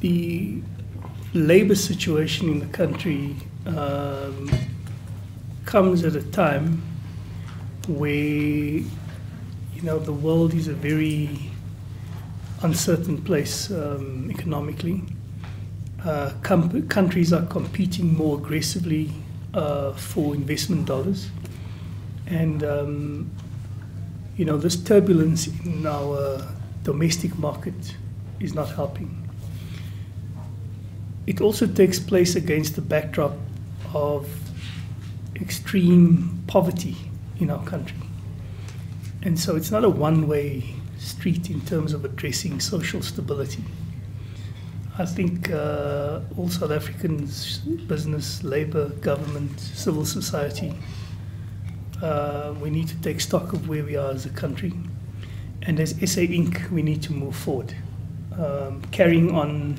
the labor situation in the country comes at a time where, you know, the world is a very uncertain place economically. Countries are competing more aggressively for investment dollars, and you know, this turbulence in our domestic market is not helping. It also takes place against the backdrop of extreme poverty in our country, and so it's not a one-way street in terms of addressing social stability. I think all South Africans, business, labor, government, civil society, we need to take stock of where we are as a country. And as SA Inc., we need to move forward. Carrying on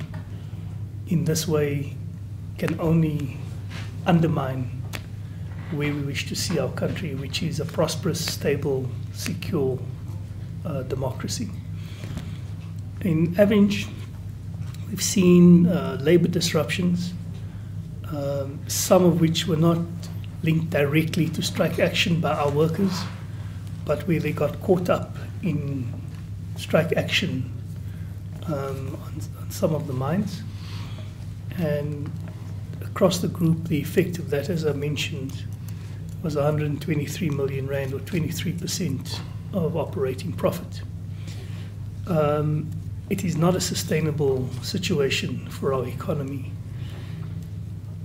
in this way can only undermine where we wish to see our country, which is a prosperous, stable, secure democracy. In Aveng, we've seen labor disruptions, some of which were not linked directly to strike action by our workers, but where they got caught up in strike action on some of the mines. And across the group, the effect of that, as I mentioned, was 123 million rand, or 23% of operating profit. It is not a sustainable situation for our economy,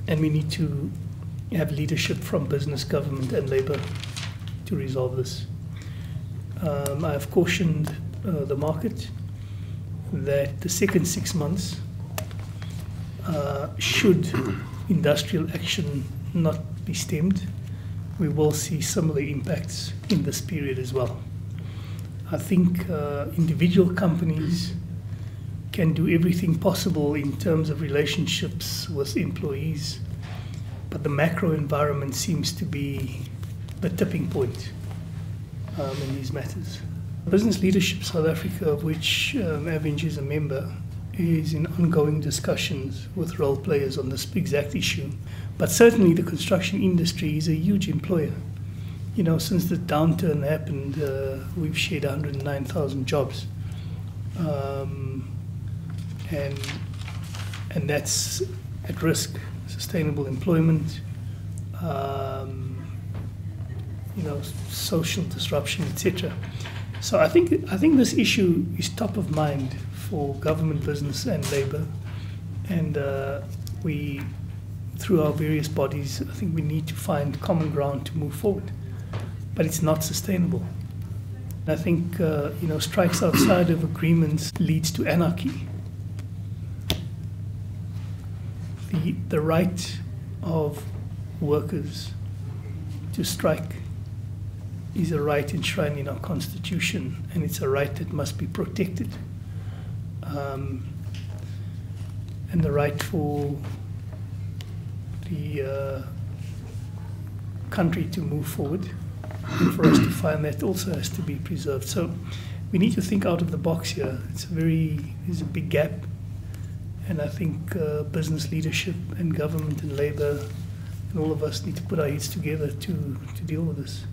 and we need to have leadership from business, government and labour to resolve this. I have cautioned the market that the second 6 months, should industrial action not be stemmed, we will see similar impacts in this period as well. I think individual companies can do everything possible in terms of relationships with employees, but the macro environment seems to be the tipping point in these matters. Business Leadership South Africa, of which Aveng is a member, is in ongoing discussions with role players on this exact issue. But certainly the construction industry is a huge employer. You know, since the downturn happened, we've shed 109,000 jobs. And that's at risk. Sustainable employment, you know, social disruption, etc. So I think this issue is top of mind for government, business, and labour. And we, through our various bodies, I think we need to find common ground to move forward. But it's not sustainable. I think you know, strikes outside of agreements leads to anarchy. The right of workers to strike is a right enshrined in our constitution, and it's a right that must be protected. And the right for the country to move forward, and for us to find that also has to be preserved. So we need to think out of the box here. There's a big gap. And I think business leadership and government and labour and all of us need to put our heads together to deal with this.